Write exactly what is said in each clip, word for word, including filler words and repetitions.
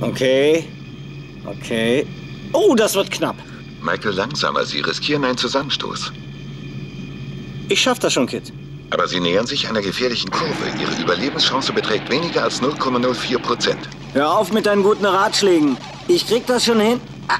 Okay. Okay. Oh, das wird knapp. Michael, langsamer. Sie riskieren einen Zusammenstoß. Ich schaff das schon, Kit. Aber Sie nähern sich einer gefährlichen Kurve. Ihre Überlebenschance beträgt weniger als null Komma null vier Prozent. Hör auf mit deinen guten Ratschlägen. Ich krieg das schon hin. Ah.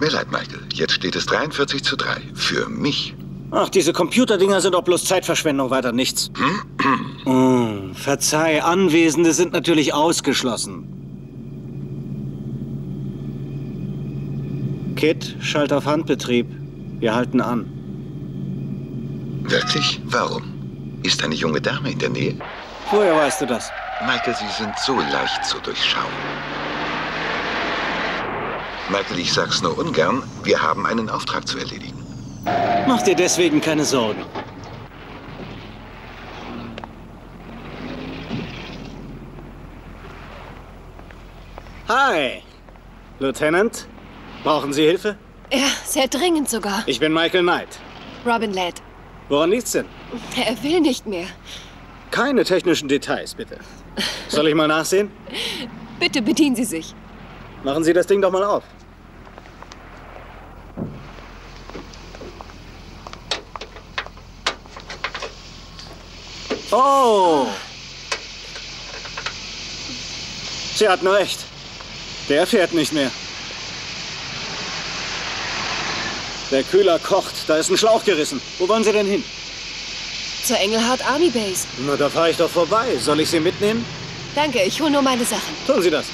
Mir leid, Michael. Jetzt steht es dreiundvierzig zu drei. Für mich. Ach, diese Computerdinger sind doch bloß Zeitverschwendung, weiter nichts. mm, verzeih, Anwesende sind natürlich ausgeschlossen. Kit, schalt auf Handbetrieb. Wir halten an. Wirklich? Warum? Ist eine junge Dame in der Nähe? Woher weißt du das? Michael, Sie sind so leicht zu durchschauen. Michael, ich sag's nur ungern, wir haben einen Auftrag zu erledigen. Mach dir deswegen keine Sorgen. Hi, Lieutenant. Brauchen Sie Hilfe? Ja, sehr dringend sogar. Ich bin Michael Knight. Robin Ladd. Woran liegt's denn? Er will nicht mehr. Keine technischen Details, bitte. Soll ich mal nachsehen? Bitte bedienen Sie sich. Machen Sie das Ding doch mal auf. Oh! Sie hatten recht. Der fährt nicht mehr. Der Kühler kocht. Da ist ein Schlauch gerissen. Wo wollen Sie denn hin? Zur Engelhardt Army Base. Na, da fahre ich doch vorbei. Soll ich Sie mitnehmen? Danke, ich hole nur meine Sachen. Tun Sie das.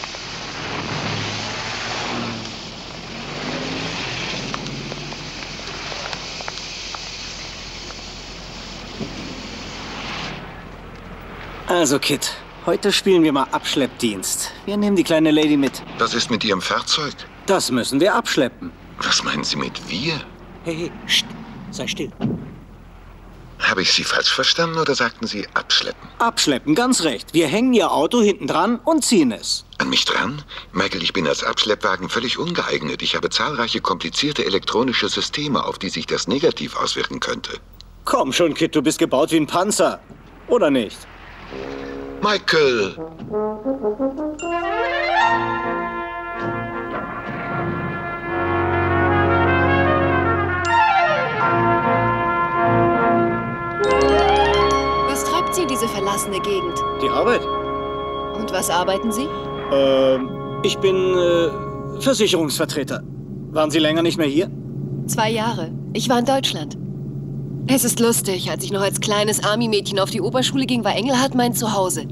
Also, Kit, heute spielen wir mal Abschleppdienst. Wir nehmen die kleine Lady mit. Was ist mit Ihrem Fahrzeug? Das müssen wir abschleppen. Was meinen Sie mit wir? Hey, hey, Psst, sei still. Habe ich Sie falsch verstanden oder sagten Sie abschleppen? Abschleppen, ganz recht. Wir hängen Ihr Auto hinten dran und ziehen es. An mich dran? Michael, ich bin als Abschleppwagen völlig ungeeignet. Ich habe zahlreiche komplizierte elektronische Systeme, auf die sich das negativ auswirken könnte. Komm schon, Kit, du bist gebaut wie ein Panzer. Oder nicht? Michael! Was treibt Sie in diese verlassene Gegend? Die Arbeit. Und was arbeiten Sie? Ähm, ich bin äh, Versicherungsvertreter. Waren Sie länger nicht mehr hier? Zwei Jahre. Ich war in Deutschland. Es ist lustig, als ich noch als kleines Army-Mädchen auf die Oberschule ging, war Engelhardt mein Zuhause.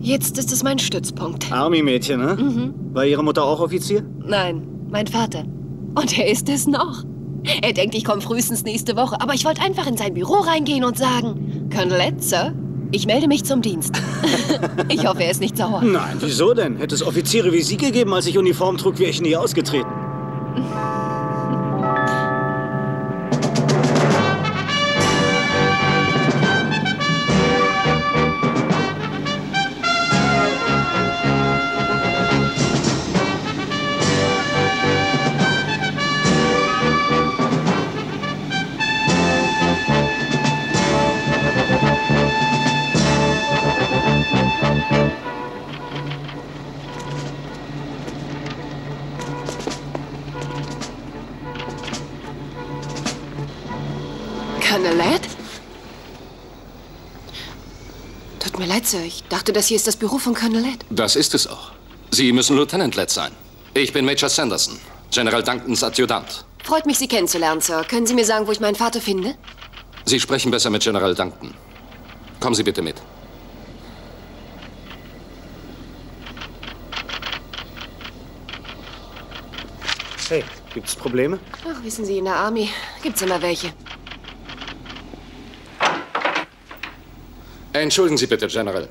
Jetzt ist es mein Stützpunkt. Army-Mädchen, ne? Mhm. War Ihre Mutter auch Offizier? Nein, mein Vater. Und er ist es noch. Er denkt, ich komme frühestens nächste Woche, aber ich wollte einfach in sein Büro reingehen und sagen, Colonel, Sir, ich melde mich zum Dienst. Ich hoffe, er ist nicht sauer. Nein, wieso denn? Hätte es Offiziere wie Sie gegeben, als ich Uniform trug, wäre ich nie ausgetreten. Tut mir leid, Sir. Ich dachte, das hier ist das Büro von Colonel Ladd. Das ist es auch. Sie müssen Lieutenant Ladd sein. Ich bin Major Sanderson, General Dankens Adjutant. Freut mich, Sie kennenzulernen, Sir. Können Sie mir sagen, wo ich meinen Vater finde? Sie sprechen besser mit General Duncan. Kommen Sie bitte mit. Hey, gibt's Probleme? Ach, wissen Sie, in der Army gibt's immer welche. Entschuldigen Sie bitte, General.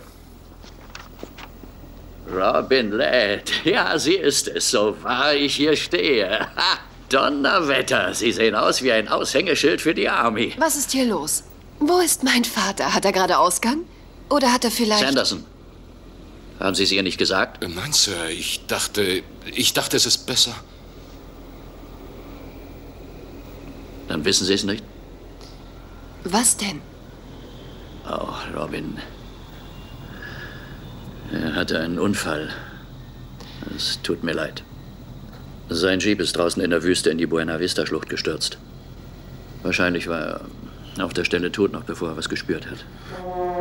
Robin Ladd. Ja, sie ist es, so wahr ich hier stehe. Ha! Donnerwetter! Sie sehen aus wie ein Aushängeschild für die Army. Was ist hier los? Wo ist mein Vater? Hat er gerade Ausgang? Oder hat er vielleicht... Sanderson. Haben Sie es ihr nicht gesagt? Nein, Sir. Ich dachte... Ich dachte, es ist besser. Dann wissen Sie es nicht? Was denn? Oh, Robin. Er hatte einen Unfall. Es tut mir leid. Sein Jeep ist draußen in der Wüste in die Buena Vista Schlucht gestürzt. Wahrscheinlich war er auf der Stelle tot, noch bevor er was gespürt hat.